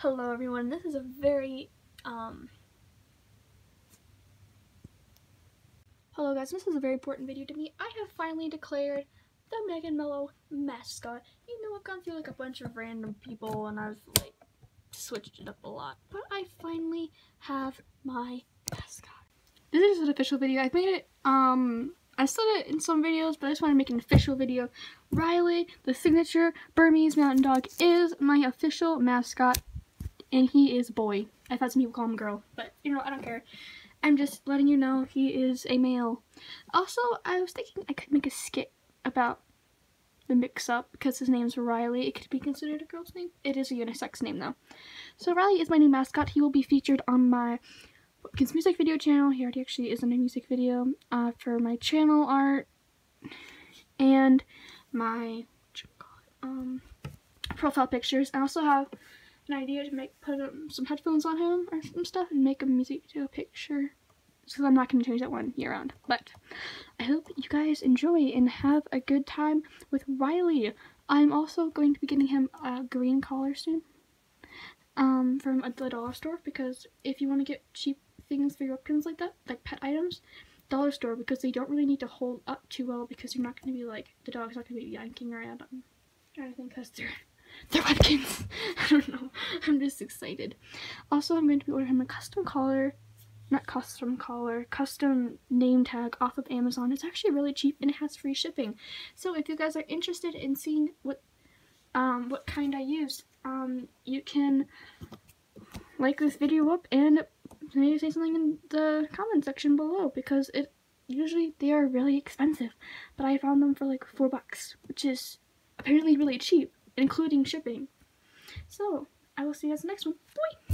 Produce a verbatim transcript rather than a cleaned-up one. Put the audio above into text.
Hello everyone, this is a very, um, hello guys, this is a very important video to me. I have finally declared the Megan Mellow mascot. You know, I've gone through like a bunch of random people and I've like switched it up a lot, but I finally have my mascot. This is an official video. I've made it, um, I still did it in some videos, but I just want to make an official video. Riley, the signature Burmese Mountain Dog, is my official mascot. And he is a boy. I thought some people call him girl, but you know, I don't care. I'm just letting you know he is a male. Also, I was thinking I could make a skit about the mix-up because his name's Riley. It could be considered a girl's name. It is a unisex name though. So Riley is my new mascot. He will be featured on my Kids Music video channel. He already actually is in a music video uh, for my channel art and my um profile pictures. I also have an idea to make put um, some headphones on him or some stuff and make a music video picture, because I'm not going to change that one year round. But I hope you guys enjoy and have a good time with Riley. I'm also going to be getting him a green collar soon um from a dollar store, because if you want to get cheap things for your pets like that, like pet items, dollar store, because they don't really need to hold up too well, because you're not going to be like, the dog's not going to be yanking around. I'm trying to think because they're They're webkins. I don't know. I'm just excited. Also, I'm going to be ordering him a custom collar, not custom collar, custom name tag off of Amazon. It's actually really cheap and it has free shipping. So if you guys are interested in seeing what um, what kind I use, um, you can like this video up and maybe say something in the comment section below, because it usually they are really expensive, but I found them for like four bucks, which is apparently really cheap, including shipping. So, I will see you guys in the next one. Bye!